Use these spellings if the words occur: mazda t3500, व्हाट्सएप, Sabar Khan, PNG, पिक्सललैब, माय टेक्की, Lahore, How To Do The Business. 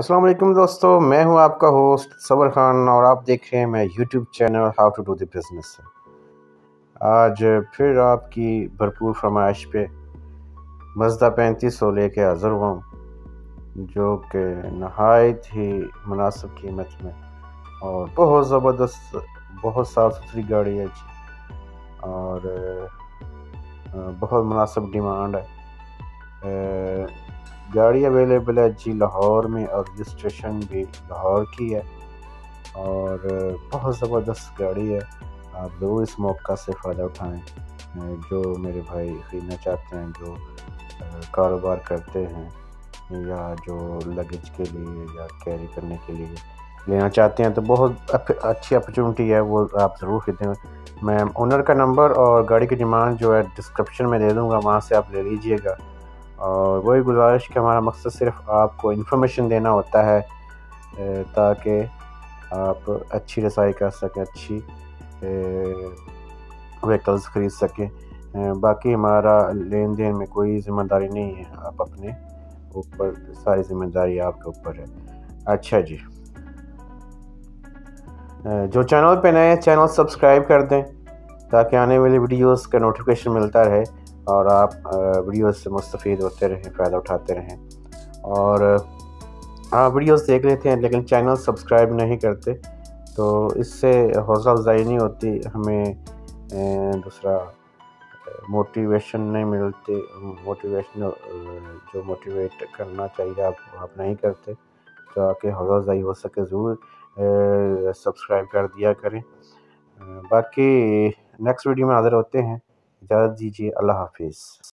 अस्सलाम वालेकुम दोस्तों, मैं हूं आपका होस्ट सबर खान और आप देख रहे हैं मैं YouTube channel how to do the business. आज फिर आपकी भरपूर फरमाइश पे मज़दा 3500 लेके हाज़िर हुआ हूँ, जो कि नहायत ही मुनासिब कीमत में और बहुत ज़बरदस्त, बहुत साफ़ सुथरी गाड़ी है और बहुत मुनासिब डिमांड है। गाड़ी अवेलेबल है जी लाहौर में और रजिस्ट्रेशन भी लाहौर की है और बहुत ज़बरदस्त गाड़ी है। आप ज़रूर इस मौका से फ़ायदा उठाएं जो मेरे भाई ख़रीदना चाहते हैं, जो कारोबार करते हैं या जो लगेज के लिए या कैरी करने के लिए लेना चाहते हैं, तो बहुत अच्छी अपॉर्चुनिटी है, वो आप ज़रूर खरीदें। मैं ओनर का नंबर और गाड़ी की डिमांड जो है डिस्क्रिप्शन में दे दूँगा, वहाँ से आप ले लीजिएगा। और वही गुजारिश कि हमारा मकसद सिर्फ आपको इन्फॉर्मेशन देना होता है ताकि आप अच्छी रसाई कर सकें, अच्छी व्हीकल्स ख़रीद सकें। बाकी हमारा लेन देन में कोई ज़िम्मेदारी नहीं है, आप अपने ऊपर, सारी ज़िम्मेदारी आपके ऊपर है। अच्छा जी, जो चैनल पे नए हैं चैनल सब्सक्राइब कर दें ताकि आने वाली वीडियोस का नोटिफिकेशन मिलता रहे और आप वीडियोस से मुस्तफ़ीद होते रहें, फ़ायदा उठाते रहें। और आप वीडियोस देख लेते हैं लेकिन चैनल सब्सक्राइब नहीं करते, तो इससे हौसला अफजाई नहीं होती, हमें दूसरा मोटिवेशन नहीं मिलती, मोटिवेशन जो मोटिवेट करना चाहिए आप नहीं करते, तो आके हौसला अफजाई हो सके ज़रूर सब्सक्राइब कर दिया करें। बाकी नेक्स्ट वीडियो में हाज़िर होते हैं। इजाज़त दीजिए, अल्लाह हाफिज़।